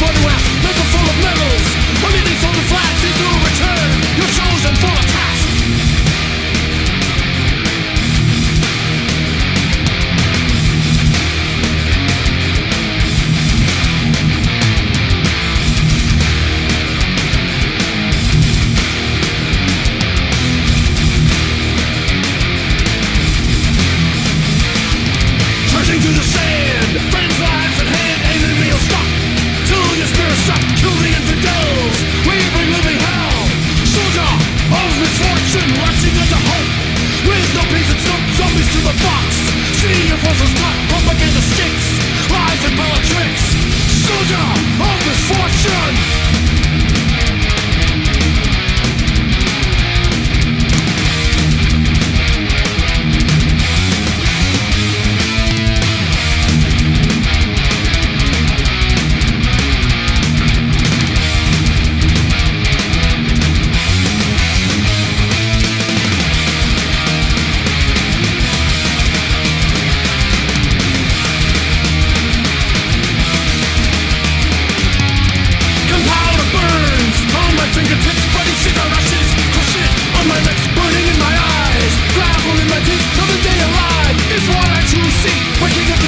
What you